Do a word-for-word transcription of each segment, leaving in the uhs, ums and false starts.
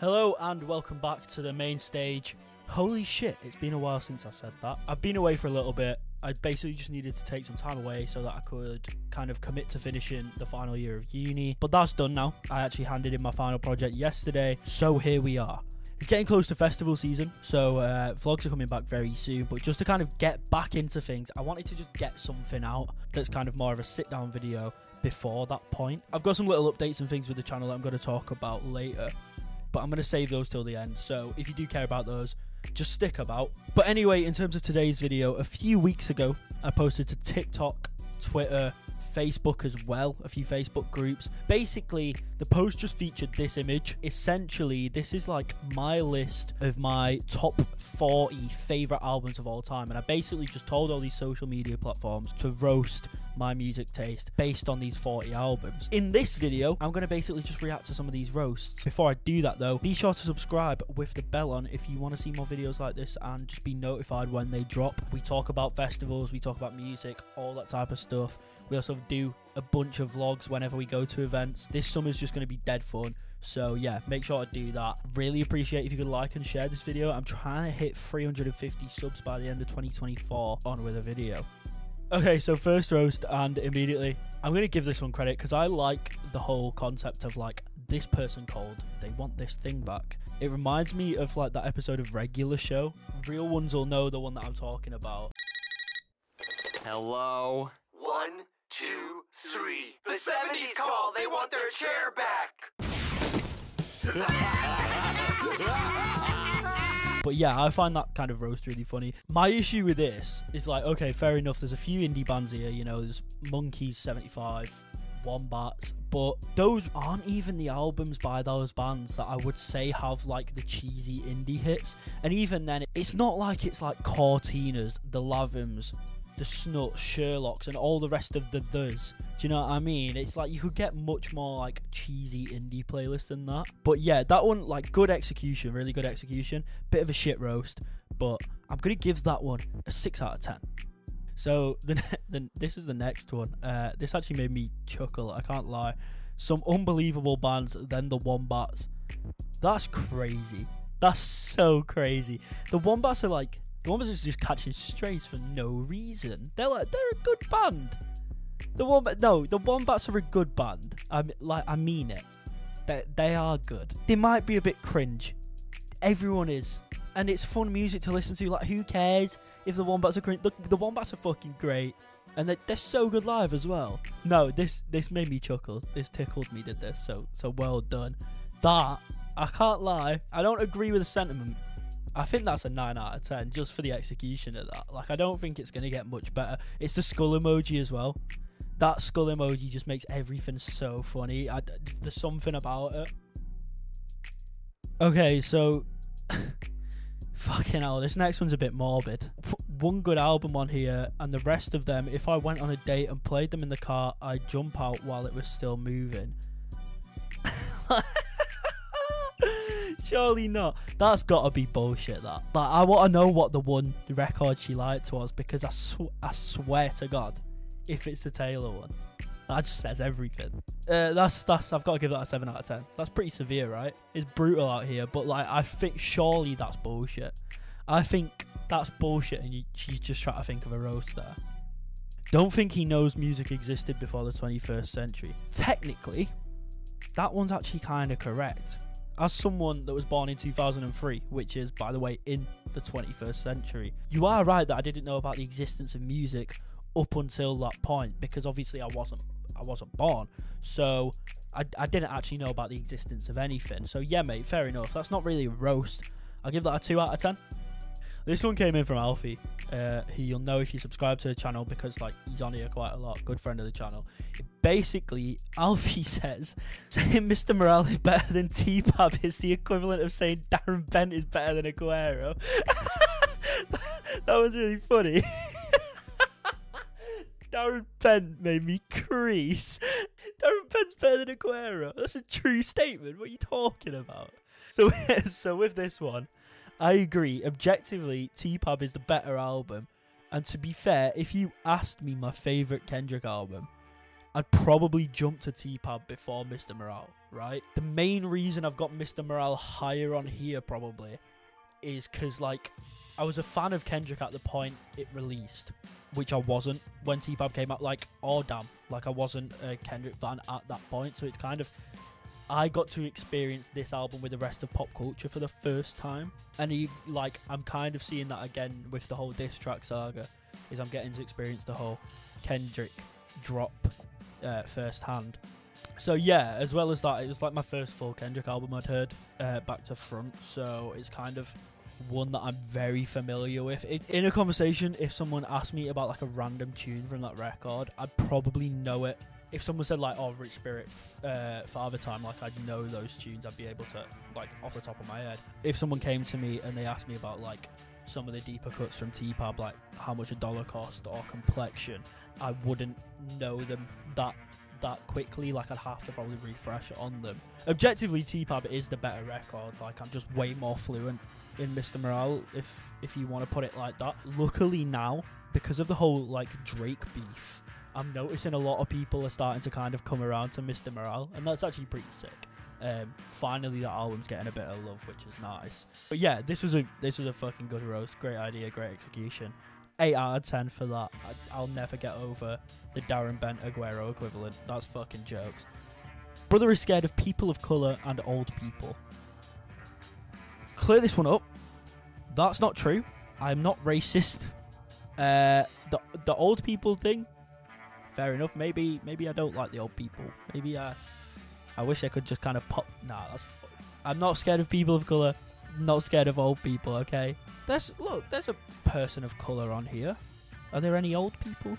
Hello and welcome back to the main stage. Holy shit, it's been a while since I said that. I've been away for a little bit. I basically just needed to take some time away so that I could kind of commit to finishing the final year of uni. But that's done now. I actually handed in my final project yesterday, so here we are. It's getting close to festival season, so uh, vlogs are coming back very soon. But just to kind of get back into things, I wanted to just get something out that's kind of more of a sit-down video before that point. I've got some little updates and things with the channel that I'm going to talk about later, but I'm going to save those till the end, so if you do care about those, just stick about. But anyway, in terms of today's video, a few weeks ago, I posted to TikTok, Twitter, Facebook as well, a few Facebook groups. Basically, the post just featured this image. Essentially, this is like my list of my top forty favorite albums of all time, and I basically just told all these social media platforms to roast my music taste based on these forty albums. In this video, I'm going to basically just react to some of these roasts. Before I do that though, be sure to subscribe with the bell on if you want to see more videos like this and just be notified when they drop. We talk about festivals, we talk about music, all that type of stuff. We also do a bunch of vlogs whenever we go to events. This summer's just going to be dead fun. So yeah, make sure to do that. Really appreciate if you could like and share this video. I'm trying to hit three hundred fifty subs by the end of twenty twenty-four on with a video. Okay, so first roast, and immediately, I'm going to give this one credit because I like the whole concept of like, this person called, they want this thing back. It reminds me of like that episode of Regular Show. Real ones will know the one that I'm talking about. Hello. One, two, three. The seventies called, they want their chair back. But yeah, I find that kind of roast really funny. My issue with this is like, okay, fair enough, there's a few indie bands here, you know, there's Monkeys, seventy-five, Wombats, but those aren't even the albums by those bands that I would say have like the cheesy indie hits. And even then, it's not like it's like Cortinas, the Lavums, the Snuts, Sherlocks, and all the rest of the the's. Do you know what I mean? It's like you could get much more like cheesy indie playlist than that. But yeah, that one, like, good execution, really good execution. Bit of a shit roast, but I'm gonna give that one a six out of ten. So the, the this is the next one. Uh, this actually made me chuckle, I can't lie. Some unbelievable bands, then the Wombats. That's crazy. That's so crazy. The Wombats are like, the Wombats is just catching strays for no reason. They're like, they're a good band. The Wombats, no, the Wombats are a good band. I mean, like, I mean it. They, they are good. They might be a bit cringe. Everyone is. And it's fun music to listen to. Like, who cares if the Wombats are cringe? Look, the Wombats are fucking great. And they're, they're so good live as well. No, this this made me chuckle. This tickled me, did this. So, so well done. That, I can't lie, I don't agree with the sentiment. I think that's a nine out of ten just for the execution of that. Like, I don't think it's going to get much better. It's the skull emoji as well. That skull emoji just makes everything so funny. I, there's something about it. Okay, so... fucking hell, this next one's a bit morbid. One good album on here, and the rest of them, if I went on a date and played them in the car, I'd jump out while it was still moving. Surely not. That's gotta be bullshit, that. Like, I want to know what the one record she liked was, because I, sw I swear to God, if it's the Taylor one, that just says everything. Uh, that's, that's, I've got to give that a seven out of ten. That's pretty severe, right? It's brutal out here, but like, I think surely that's bullshit. I think that's bullshit, and you, she's just trying to think of a roast there. Don't think he knows music existed before the twenty-first century. Technically, that one's actually kind of correct. As someone that was born in two thousand three, which is, by the way, in the twenty-first century, you are right that I didn't know about the existence of music up until that point, because obviously I wasn't, I wasn't born, so I, I didn't actually know about the existence of anything. So yeah, mate, fair enough. That's not really a roast. I'll give that a two out of ten. This one came in from Alfie, uh, who you'll know if you subscribe to the channel, because like, he's on here quite a lot, good friend of the channel. Basically, Alfie says, saying Mister Morale is better than T-Pab is the equivalent of saying Darren Bent is better than Aguero. That was really funny. Darren Bent made me crease. Darren Bent's better than Aguero. That's a true statement. What are you talking about? So, so with this one, I agree. Objectively, T-Pab is the better album. And to be fair, if you asked me my favourite Kendrick album, I'd probably jump to T-Pab before Mister Morale. right? The main reason I've got Mister Morale higher on here probably is because, like, I was a fan of Kendrick at the point it released, which I wasn't when T-Pab came out. Like, oh damn, like I wasn't a Kendrick fan at that point. So it's kind of, I got to experience this album with the rest of pop culture for the first time. And he, like, I'm kind of seeing that again with the whole diss track saga, is I'm getting to experience the whole Kendrick drop uh, firsthand. So yeah, as well as that, it was like my first full Kendrick album I'd heard uh, back to front. So it's kind of one that I'm very familiar with. It, in a conversation, if someone asked me about like a random tune from that record, I'd probably know it. If someone said like, oh, Rich Spirit, uh, Father Time, like I'd know those tunes, I'd be able to, like, off the top of my head. If someone came to me and they asked me about like some of the deeper cuts from T-Pab, like how much a dollar cost or Complexion, I wouldn't know them that that quickly. Like I'd have to probably refresh on them. Objectively, T-Pab is the better record. Like I'm just way more fluent in Mister Morale, if, if you want to put it like that. Luckily now, because of the whole like Drake beef, I'm noticing a lot of people are starting to kind of come around to Mister Morale, and that's actually pretty sick. Um, finally, that album's getting a bit of love, which is nice. But yeah, this was a this was a fucking good roast. Great idea, great execution. Eight out of ten for that. I, I'll never get over the Darren Bent Aguero equivalent. That's fucking jokes. Brother is scared of people of colour and old people. Clear this one up. That's not true. I'm not racist. Uh, the the old people thing. Fair enough. Maybe maybe I don't like the old people. Maybe I I wish I could just kind of pop. Nah, that's. Fu I'm not scared of people of colour. Not scared of old people. Okay. There's look. There's a person of colour on here. Are there any old people?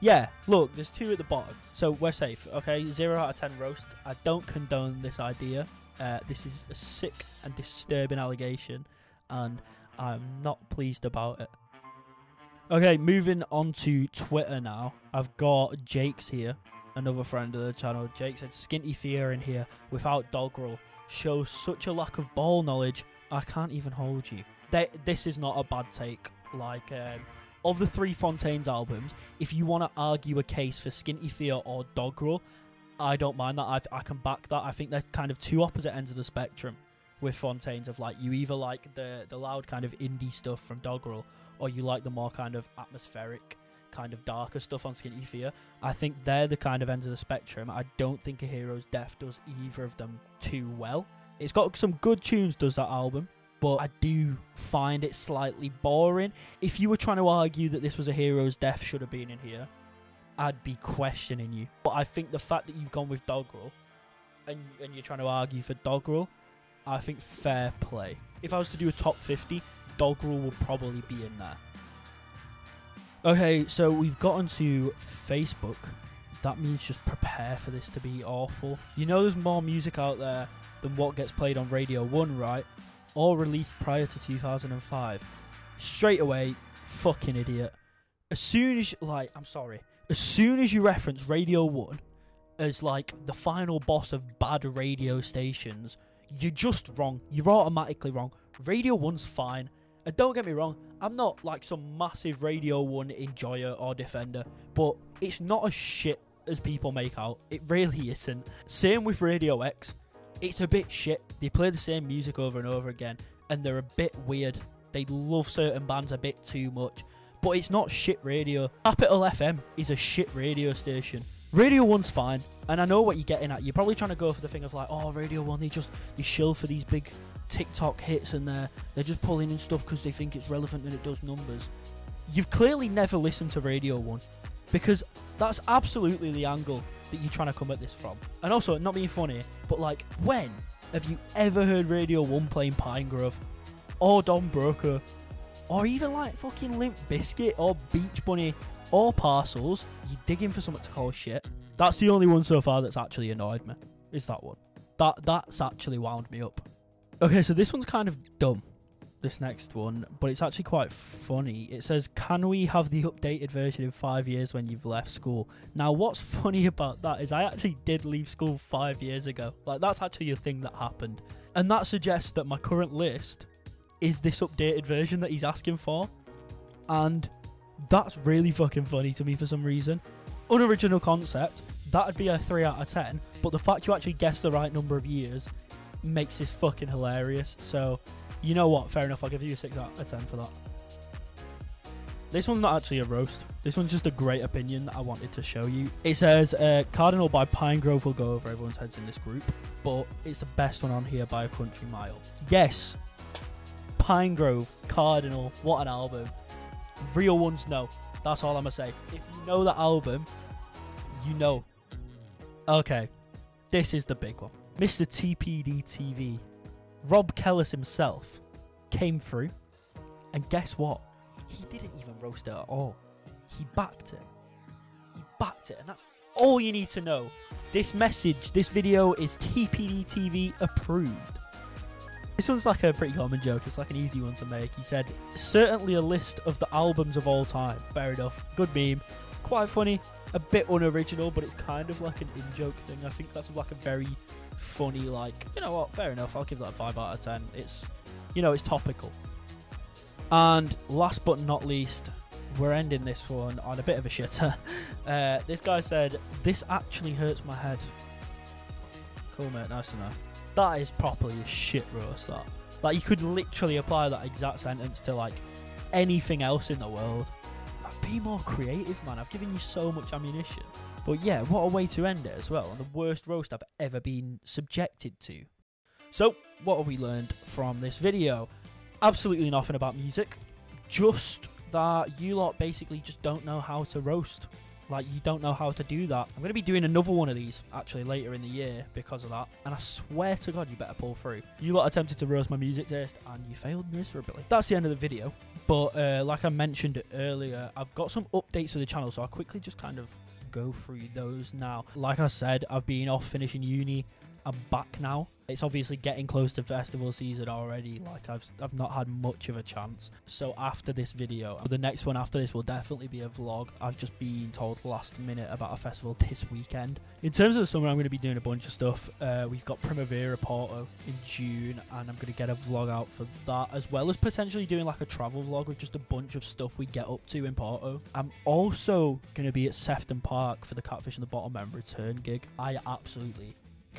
Yeah. Look. There's two at the bottom. So we're safe. Okay. Zero out of ten roast. I don't condone this idea. Uh, this is a sick and disturbing allegation, and I'm not pleased about it. Okay, moving on to Twitter now. I've got Jake's here, another friend of the channel. Jake said, Skinty Fear in here, without doggerel, shows such a lack of ball knowledge, I can't even hold you. They, this is not a bad take. Like, um, of the Three Fontaines albums, if you want to argue a case for Skinty Fear or doggerel, I don't mind that. I, I can back that. I think they're kind of two opposite ends of the spectrum with Fontaines, of like, you either like the, the loud kind of indie stuff from doggerel, or you like the more kind of atmospheric, kind of darker stuff on Skinty Fear. I think they're the kind of ends of the spectrum. I don't think A Hero's Death does either of them too well. It's got some good tunes, does that album, but I do find it slightly boring. If you were trying to argue that this was A Hero's Death should have been in here, I'd be questioning you. But I think the fact that you've gone with doggerel, and, and you're trying to argue for doggerel, I think fair play. If I was to do a top fifty, doggerel will probably be in there. Okay, so we've gotten to Facebook. That means just prepare for this to be awful. You know there's more music out there than what gets played on Radio one, right? All released prior to two thousand five. Straight away, fucking idiot. As soon as, you, like, I'm sorry. As soon as you reference Radio one as, like, the final boss of bad radio stations, you're just wrong. You're automatically wrong. Radio one's fine. And don't get me wrong, I'm not like some massive Radio one enjoyer or defender, but it's not as shit as people make out. It really isn't. Same with Radio X. It's a bit shit. They play the same music over and over again, and they're a bit weird. They love certain bands a bit too much, but it's not shit radio. Capital F M is a shit radio station. Radio one's fine, and I know what you're getting at. You're probably trying to go for the thing of like, oh, Radio one, they just, they shill for these big TikTok hits, and they're, they're just pulling in stuff because they think it's relevant and it does numbers. You've clearly never listened to Radio one, because that's absolutely the angle that you're trying to come at this from. And also, not being funny, but like, when have you ever heard Radio one playing Pinegrove, or Don Broker, or even like fucking Limp Bizkit, or Beach Bunny, or Parcels? You're digging for something to call shit. That's the only one so far that's actually annoyed me, is that one. That That's actually wound me up. Okay, so this one's kind of dumb, this next one, but it's actually quite funny. It says, can we have the updated version in five years when you've left school? Now, what's funny about that is I actually did leave school five years ago. Like, that's actually a thing that happened. And that suggests that my current list is this updated version that he's asking for. And that's really fucking funny to me for some reason. Unoriginal concept, that would be a three out of ten, but the fact you actually guessed the right number of years makes this fucking hilarious. So, you know what, fair enough, I'll give you a six out of ten for that. This one's not actually a roast. This one's just a great opinion that I wanted to show you. It says, uh, Cardinal by Pinegrove will go over everyone's heads in this group, but it's the best one on here by a country mile. Yes, Pinegrove, Cardinal, what an album. Real ones, no. That's all I'm going to say. If you know that album, you know. Okay, this is the big one. Mister T P D T V, Rob Kellis himself, came through, and guess what? He didn't even roast it at all. He backed it. He backed it. And that's all you need to know. This message, this video is T P D T V approved. This one's like a pretty common joke. It's like an easy one to make. He said, certainly a list of the albums of all time. Fair enough. Good meme. Quite funny. A bit unoriginal, but it's kind of like an in-joke thing. I think that's like a very funny, like, you know what? Fair enough. I'll give that a five out of ten. It's, you know, it's topical. And last but not least, we're ending this one on a bit of a shitter. Uh, this guy said, this actually hurts my head. Cool, mate, nice to know. That is properly a shit roast, that. Like, you could literally apply that exact sentence to, like, anything else in the world. Like, be more creative, man. I've given you so much ammunition. But yeah, what a way to end it as well. And the worst roast I've ever been subjected to. So, what have we learned from this video? Absolutely nothing about music, just that you lot basically just don't know how to roast. Like, you don't know how to do that. I'm going to be doing another one of these actually later in the year because of that, and I swear to God you better pull through. You lot attempted to roast my music taste and you failed miserably. That's the end of the video, but uh, like I mentioned earlier, I've got some updates for the channel, so I'll quickly just kind of go through those now. Like I said, I've been off finishing uni. I'm back now. It's obviously getting close to festival season already. Like, I've, I've not had much of a chance. So after this video, the next one after this will definitely be a vlog. I've just been told last minute about a festival this weekend. In terms of the summer, I'm going to be doing a bunch of stuff. Uh, we've got Primavera Porto in June, and I'm going to get a vlog out for that, as well as potentially doing like a travel vlog with just a bunch of stuff we get up to in Porto. I'm also going to be at Sefton Park for the Catfish and the Bottlemen return gig. I absolutely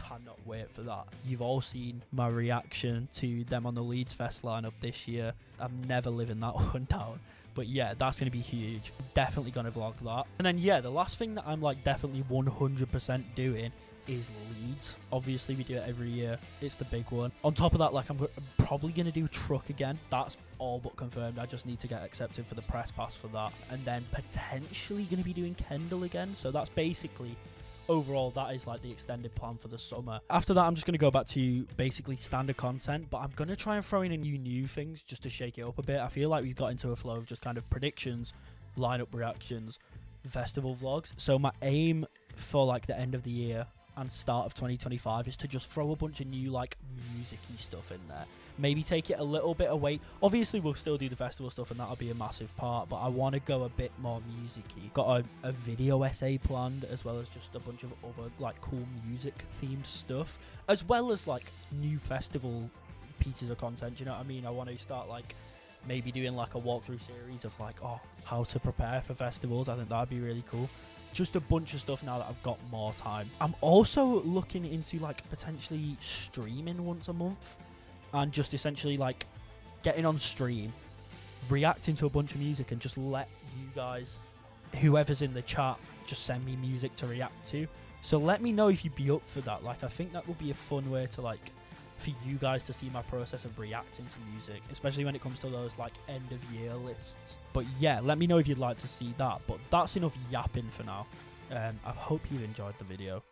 cannot wait for that. You've all seen my reaction to them on the Leeds Fest lineup this year. I'm never living that one down. But yeah, that's going to be huge. Definitely going to vlog that. And then yeah, the last thing that I'm like definitely one hundred percent doing is Leeds. Obviously we do it every year. It's the big one. On top of that, like, I'm, I'm probably going to do Truck again. That's all but confirmed. I just need to get accepted for the press pass for that. And then potentially going to be doing Kendall again. So that's basically, overall, that is like the extended plan for the summer. After that, I'm just going to go back to basically standard content, but I'm going to try and throw in a few new things just to shake it up a bit. I feel like we've got into a flow of just kind of predictions, lineup reactions, festival vlogs. So my aim for like the end of the year and start of twenty twenty-five is to just throw a bunch of new like music-y stuff in there. Maybe take it a little bit away. Obviously, we'll still do the festival stuff, and that'll be a massive part, but I want to go a bit more music-y. Got a, a video essay planned, as well as just a bunch of other, like, cool music-themed stuff, as well as, like, new festival pieces of content, you know what I mean? I want to start, like, maybe doing, like, a walkthrough series of, like, oh, how to prepare for festivals. I think that'd be really cool. Just a bunch of stuff now that I've got more time. I'm also looking into, like, potentially streaming once a month, and just essentially like getting on stream, reacting to a bunch of music, and just let you guys, whoever's in the chat, just send me music to react to. So let me know if you'd be up for that. Like, I think that would be a fun way to, like, for you guys to see my process of reacting to music, especially when it comes to those like end of year lists. But yeah, let me know if you'd like to see that. But that's enough yapping for now. um I hope you enjoyed the video.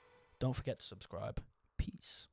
Don't forget to subscribe. Peace.